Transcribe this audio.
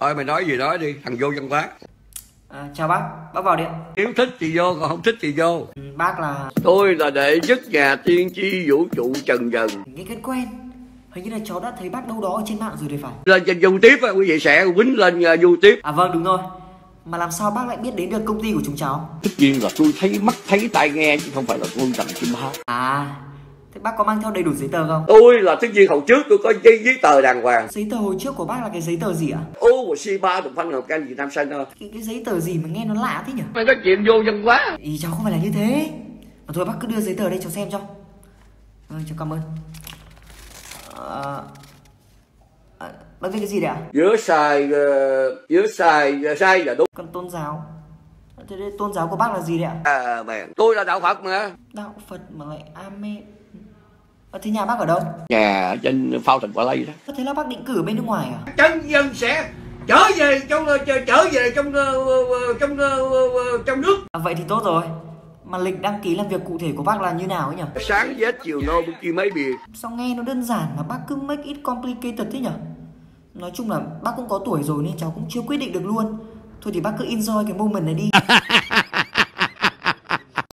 Thôi mày nói gì nói đi, thằng vô văn hóa. À, chào bác vào điện. Nếu thích thì vô, còn không thích thì vô. Bác là... Tôi là đệ nhất nhà tiên tri vũ trụ Trần Dần. Nghe cái quen, hình như là cháu đã thấy bác đâu đó trên mạng rồi thì phải. Lên trên YouTube á, quý vị sẽ quýnh lên YouTube. À vâng, đúng rồi. Mà làm sao bác lại biết đến được công ty của chúng cháu? Tất nhiên là tôi thấy mắt thấy tai nghe, chứ không phải là con rành chim bao. À, thế bác có mang theo đầy đủ giấy tờ không? Tôi là tất nhiên hồi trước tôi có giấy tờ đàng hoàng. Giấy tờ hồi trước của bác là cái giấy tờ gì ạ? Ô của C3 đồng Văn Hợp Can Việt Nam Center. Cái giấy tờ gì mà nghe nó lạ thế nhỉ? Mày nói chuyện vô dân quá. Ý cháu không phải là như thế. Mà thôi bác cứ đưa giấy tờ đây cháu xem cho. Vâng, cháu cảm ơn. Bác viết cái gì đấy ạ? Giữa sai là đúng. Còn tôn giáo. Thế tôn giáo của bác là gì đấy ạ? À mẹ, tôi là đạo Phật mà. Đạo Phật mà lại amen. Thế nhà bác ở đâu? Nhà ở trên Phao Thành Quả Lây đó. Thế là bác định cử ở bên nước ngoài à? Trần Dần sẽ trở về trong nước. À, vậy thì tốt rồi. Mà lịch đăng ký làm việc cụ thể của bác là như nào ấy nhỉ? Sáng vết chiều nô bữa kia mấy bìa. Sao nghe nó đơn giản mà bác cứ make it complicated thế nhỉ? Nói chung là bác cũng có tuổi rồi nên cháu cũng chưa quyết định được luôn. Thôi thì bác cứ enjoy cái moment này đi.